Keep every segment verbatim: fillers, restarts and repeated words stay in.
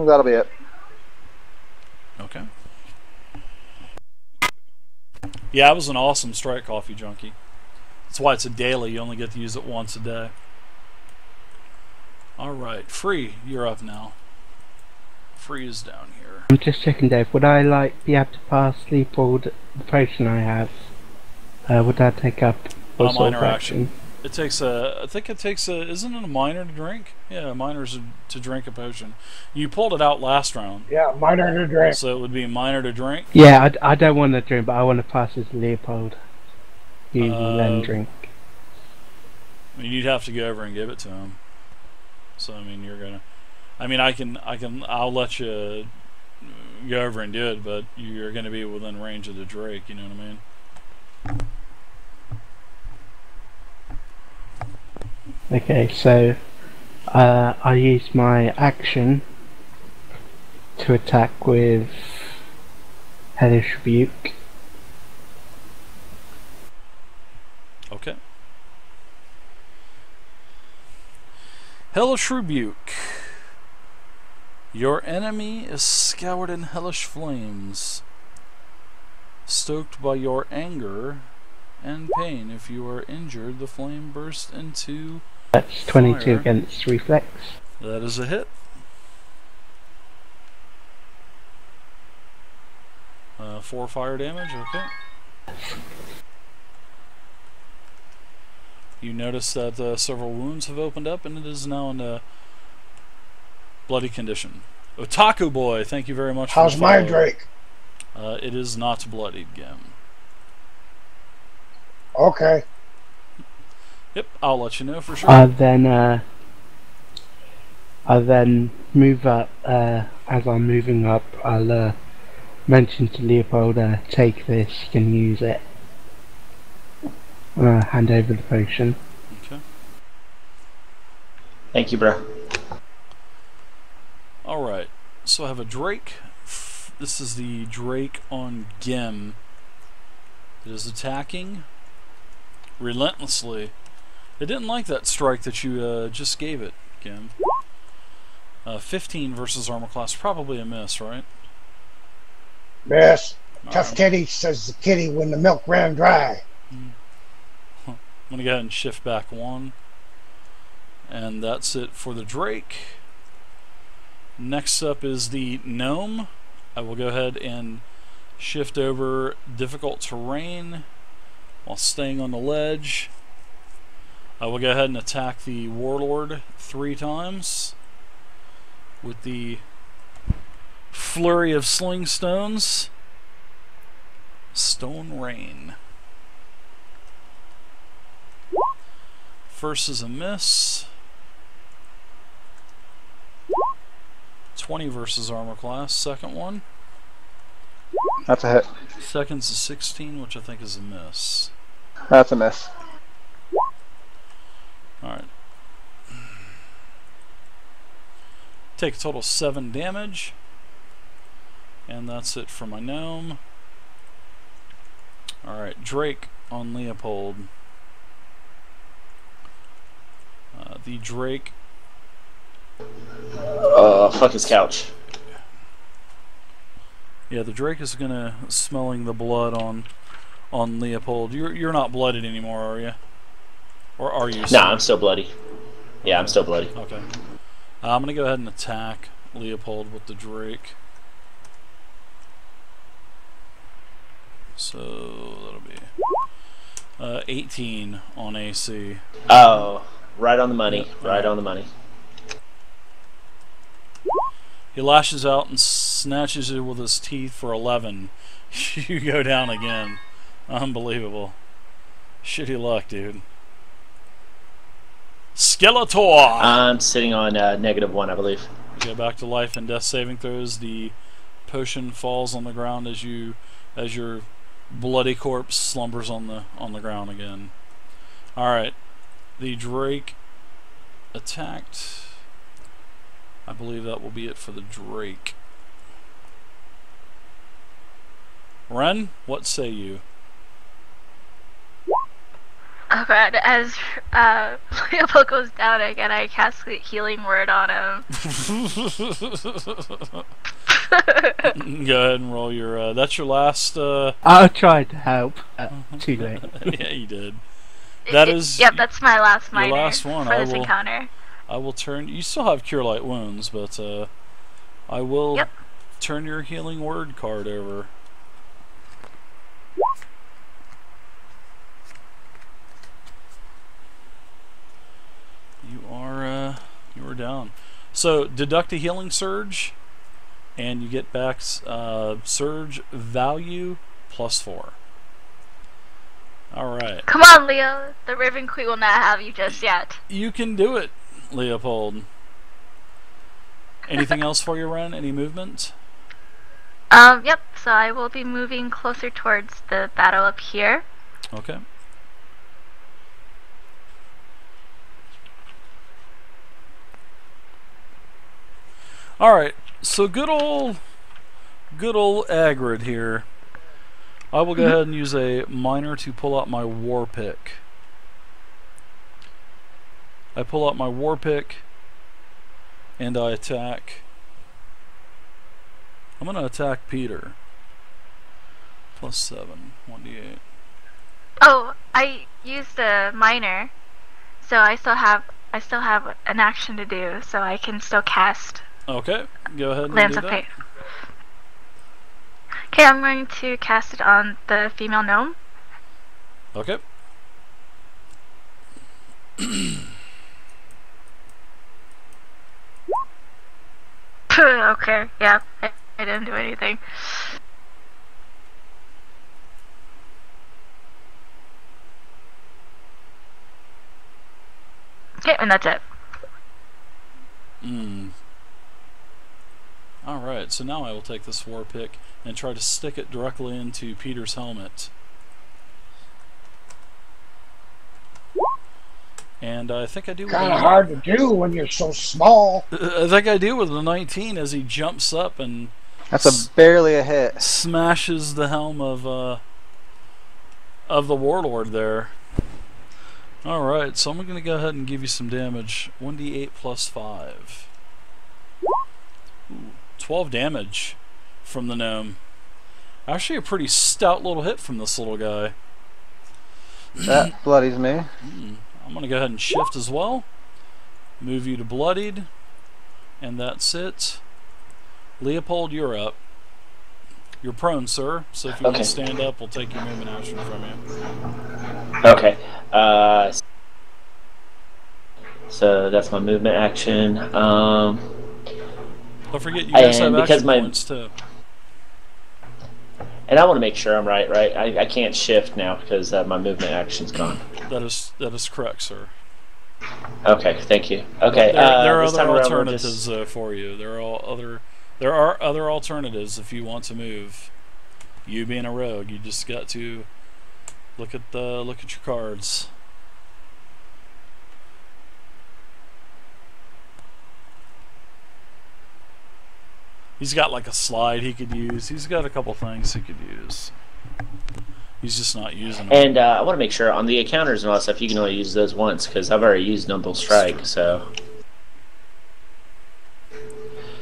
Mm, that'll be it. Okay. Yeah, it was an awesome strike coffee, Junkie. That's why it's a daily. You only get to use it once a day. Alright, Free, you're up now. Free is down here. I'm just checking, Dave. Would I, like, be able to pass sleep or the potion I have? Uh, would that take up a minor action? It takes a... I think it takes a... Isn't it a minor to drink? Yeah, a minor is a, to drink a potion. You pulled it out last round. Yeah, minor to drink. So it would be minor to drink? Yeah, I, I don't want to drink, but I want to pass it to Leopold. You uh, then drink. I mean, you'd have to go over and give it to him. So, I mean, you're going to... I mean, I can... I can... I'll let you go over and do it, but you're going to be within range of the Drake, you know what I mean? Okay, so uh, I use my action to attack with Hellish Rebuke. Okay. Hellish Rebuke. Your enemy is scoured in hellish flames, stoked by your anger and pain. If you are injured, the flame bursts into... That's twenty-two fire. Against reflex. That is a hit. Uh, four fire damage, okay. You notice that uh, several wounds have opened up and it is now in a bloody condition. Otaku Boy, thank you very much. How's for my Drake? Uh, it is not bloodied, Gem. Okay. Yep, I'll let you know for sure. I then, uh, I then move up. Uh, as I'm moving up, I'll uh, mention to Leopold, uh, "Take this. You can use it." Uh, hand over the potion. Okay. Thank you, bro. All right. So I have a Drake. This is the Drake on Gem. It is attacking relentlessly. It didn't like that strike that you uh, just gave it, Gem. Uh, fifteen versus armor class, probably a miss, right? Miss. All Tough right. Kitty, says the kitty when the milk ran dry. Mm. Huh. I'm going to go ahead and shift back one. And that's it for the Drake. Next up is the Gnome. I will go ahead and shift over difficult terrain while staying on the ledge. I will go ahead and attack the Warlord three times with the flurry of sling stones. Stone Rain. First is a miss. twenty versus armor class. Second one. That's a hit. Second's a sixteen, which I think is a miss. That's a miss. Alright. Take a total of seven damage. And that's it for my gnome. Alright, Drake on Leopold. Uh, the Drake. Uh, fuck his couch. Yeah, the Drake is gonna smelling the blood on on Leopold. You're you're not blooded anymore, are you? Or are you? No, nah, I'm still bloody. Yeah, I'm still bloody. Okay. Uh, I'm going to go ahead and attack Leopold with the Drake. So, that'll be uh, eighteen on A C. Oh, right on the money. Yep, right on the money. He lashes out and snatches it with his teeth for eleven. You go down again. Unbelievable. Shitty luck, dude. Skeletor! I'm sitting on uh, negative one, I believe. Go back to life and death saving throws. The potion falls on the ground as you, as your bloody corpse slumbers on the on the ground again. All right, the Drake attacked. I believe that will be it for the Drake. Ren, what say you? stuff, and as uh, Leopold goes down again, I cast the healing word on him. Go ahead and roll your, uh, that's your last, uh... I tried to help, uh, too late. Yeah, you did. That it, is... Yep, that's my last minor last one. for I this will, encounter. I will turn, you still have Cure Light Wounds, but, uh, I will yep. turn your healing word card over. You are, uh, you are down. So, deduct a healing surge, and you get back uh, surge value plus four. Alright. Come on, Leo. The Raven Queen will not have you just yet. You can do it, Leopold. Anything else for your run? Any movement? Um, yep. So I will be moving closer towards the battle up here. Okay. Alright, so good old, good old Agrid here. I will go ahead and use a miner to pull out my war pick. I pull out my war pick, and I attack. I'm going to attack Peter. Plus seven, one d eight. Oh, I used a miner, so I still have I still have an action to do, so I can still cast. Okay, go ahead and Lands do of that. Okay, I'm going to cast it on the female gnome. Okay. Okay, yeah, I, I didn't do anything. Okay, and that's it. Hmm. Alright, so now I will take this war pick and try to stick it directly into Peter's helmet. And I think I do... Kind of hard to do when you're so small. I think I do with the nineteen as he jumps up and... That's a barely a hit. Smashes the helm of, uh, of the Warlord there. Alright, so I'm going to go ahead and give you some damage. one d eight plus five. Ooh. twelve damage from the gnome. Actually a pretty stout little hit from this little guy. That bloodies me. I'm going to go ahead and shift as well. Move you to bloodied. And that's it. Leopold, you're up. You're prone, sir. So if you okay. want to stand up, we'll take your movement action from you. Okay. Uh, so that's my movement action. Um... Don't forget, you guys have action points too. And I want to make sure I'm right, right? I, I can't shift now because uh, my movement action's gone. That is that is correct, sir. Okay, thank you. Okay, there, uh, there are other alternatives just... uh, for you. There are all other there are other alternatives if you want to move. You being a rogue, you just got to look at the look at your cards. He's got like a slide he could use. He's got a couple things he could use. He's just not using them. And uh, I want to make sure on the encounters and all that stuff, you can only use those once because I've already used Nimble Strike. So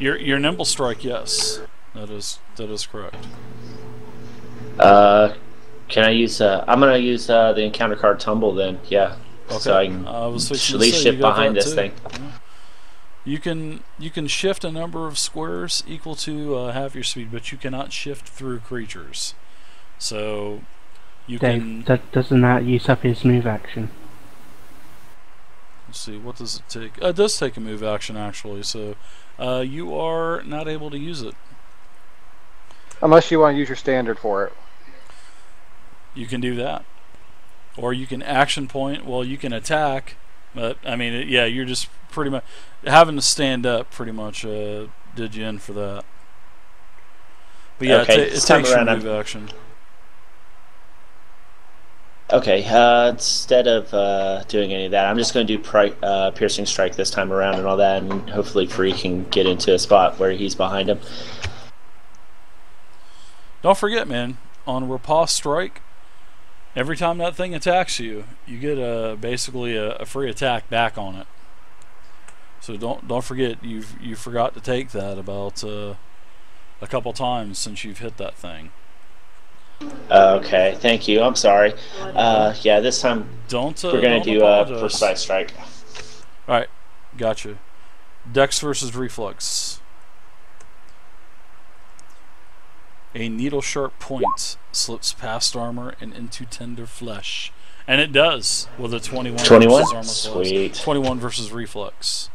your your Nimble Strike, yes, that is that is correct. Uh, can I use? Uh, I'm gonna use uh, the encounter card Tumble then. Yeah. Okay. So I can uh, I was at least shift behind this too. thing. Yeah. You can you can shift a number of squares equal to uh, half your speed, but you cannot shift through creatures. So you Dave, can. That doesn't that use up his move action? Let's see, what does it take? Uh, it does take a move action actually. So uh, you are not able to use it unless you want to use your standard for it. You can do that, or you can action point. Well, you can attack, but I mean, yeah, you're just. Pretty much having to stand up pretty much uh, did you in for that. But yeah, okay, it, it takes your move action. Okay, uh, instead of uh, doing any of that, I'm just going to do pri uh, piercing strike this time around and all that, and hopefully Free can get into a spot where he's behind him. Don't forget, man, on riposte strike, every time that thing attacks you, you get a basically a, a free attack back on it. So don't don't forget, you you forgot to take that about uh, a couple times since you've hit that thing. Okay, thank you. I'm sorry. Uh, yeah, this time don't, uh, we're gonna do a uh, precise strike. All right, gotcha. Dex versus reflex. A needle-sharp point slips past armor and into tender flesh, and it does with a twenty-one. twenty-one. Versus armor. Sweet. Class. Twenty-one versus reflex.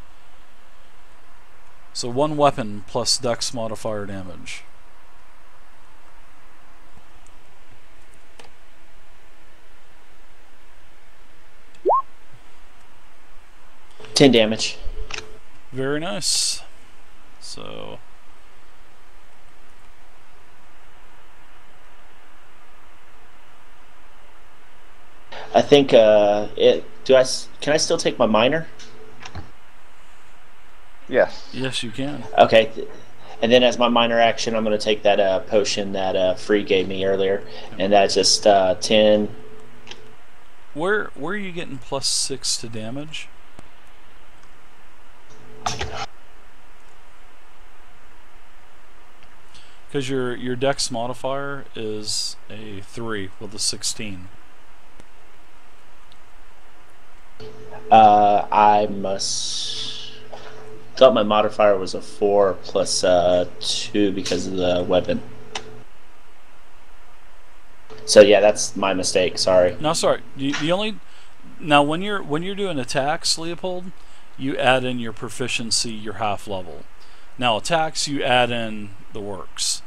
So one weapon plus Dex modifier damage. ten damage. Very nice. So I think uh, it. Do I? Can I still take my minor? Yes. Yes, you can. Okay, and then as my minor action, I'm going to take that uh, potion that uh, Free gave me earlier, and that's just uh, ten. Where Where are you getting plus six to damage? Because your your dex modifier is a three with a sixteen. Uh, I must thought my modifier was a four plus uh, two because of the weapon. So yeah, that's my mistake. Sorry. No, sorry. You, you only now when you're when you're doing attacks, Leopold, you add in your proficiency, your half level. Now attacks, you add in the works.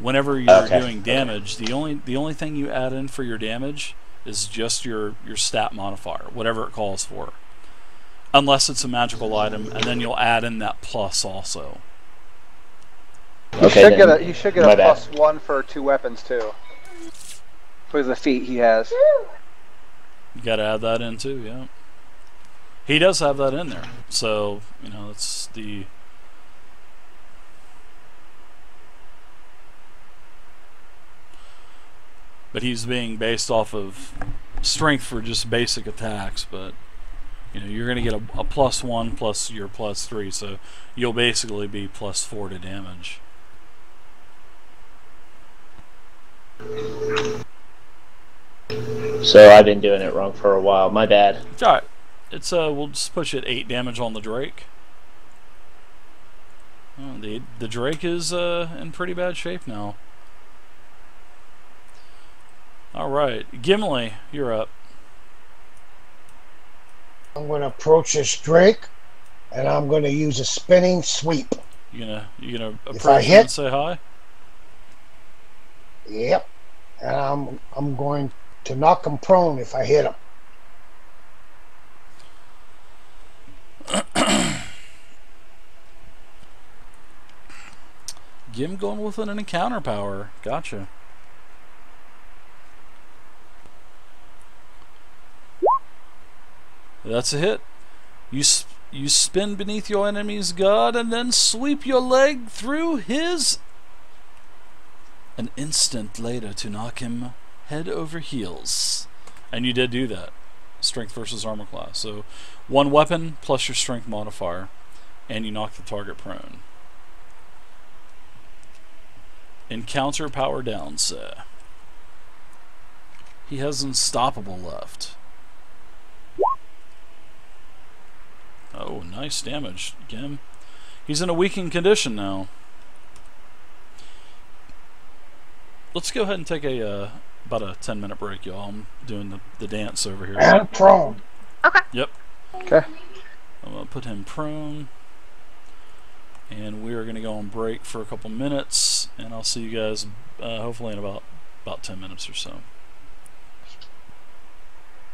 Whenever you're okay. doing damage, okay. the only the only thing you add in for your damage is just your your stat modifier, whatever it calls for, unless it's a magical item, and then you'll add in that plus also. You okay, should get a, you should get a plus bad. one for two weapons too, for the feat he has. You gotta add that in too, yeah. He does have that in there, so you know it's the. But he's being based off of strength for just basic attacks. But you know you're going to get a, a plus one plus your plus three, so you'll basically be plus four to damage. So I've been doing it wrong for a while. My bad. It's all right. It's uh, we'll just push it eight damage on the Drake. Oh, the the Drake is uh in pretty bad shape now. Alright, Gimli, you're up. I'm going to approach this Drake, and I'm going to use a spinning sweep. You're going you gonna to approach him and say hi? Yep. And I'm, I'm going to knock him prone if I hit him. Gim going with an encounter power. Gotcha. That's a hit. You sp you spin beneath your enemy's guard and then sweep your leg through his. An instant later to knock him head over heels. And you did do that. Strength versus armor class. So one weapon plus your strength modifier. And you knock the target prone. Encounter power down, sir. He has unstoppable left. Oh, nice damage, Gim. He's in a weakened condition now. Let's go ahead and take a uh, about a ten minute break, y'all. I'm doing the, the dance over here. And prone. Okay. Yep. Okay. I'm going to put him prone. And we are going to go on break for a couple minutes. And I'll see you guys uh, hopefully in about, about ten minutes or so.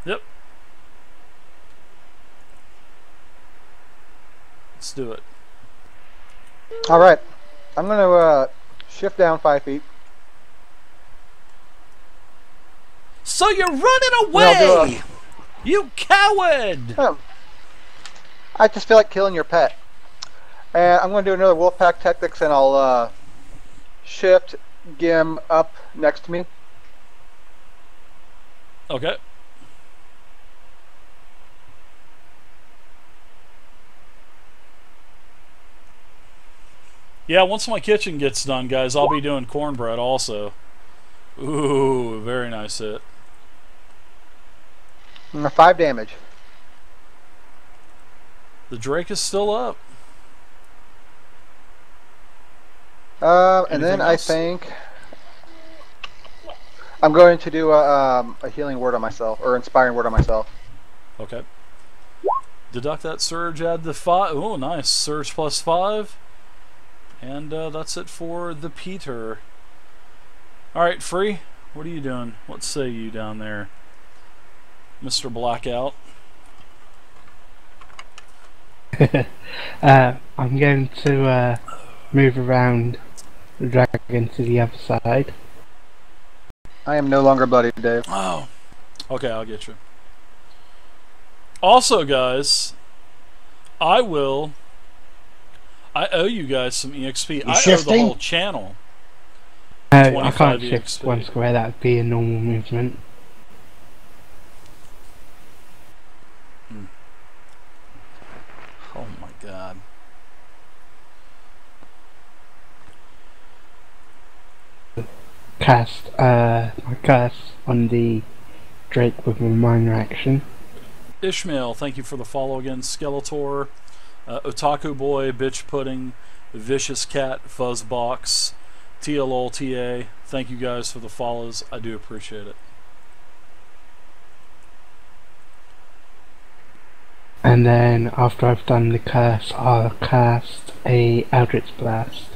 Yep. Let's do it. All right, I'm going to uh, shift down five feet. So you're running away, a... you coward! Oh. I just feel like killing your pet. And I'm going to do another Wolfpack Tactics, and I'll uh, shift Gim up next to me. Okay. Yeah, once my kitchen gets done, guys, I'll be doing cornbread also. Ooh, very nice hit. Five damage. The Drake is still up. Uh, and then else? I think I'm going to do a, um, a healing word on myself, or inspiring word on myself. Okay. Deduct that surge, add the five. Oh, nice. Surge plus five. And uh, that's it for the Peter. Alright, Free, what are you doing? What say you down there, Mister Blackout? uh, I'm going to uh, move around the dragon to the other side. I am no longer bloody, Dave. Oh. Okay, I'll get you. Also, guys, I will... I owe you guys some E X P. I owe the whole channel. Uh, I can't shift E X P. One square. That would be a normal movement. Mm. Oh my god. Cast uh, my curse on the Drake with my minor action. Ishmael, thank you for the follow again. Skeletor. Uh, Otaku Boy, Bitch Pudding, Vicious Cat, Fuzzbox, T L O L T A, thank you guys for the follows. I do appreciate it. And then after I've done the curse, I'll cast a Eldritch Blast.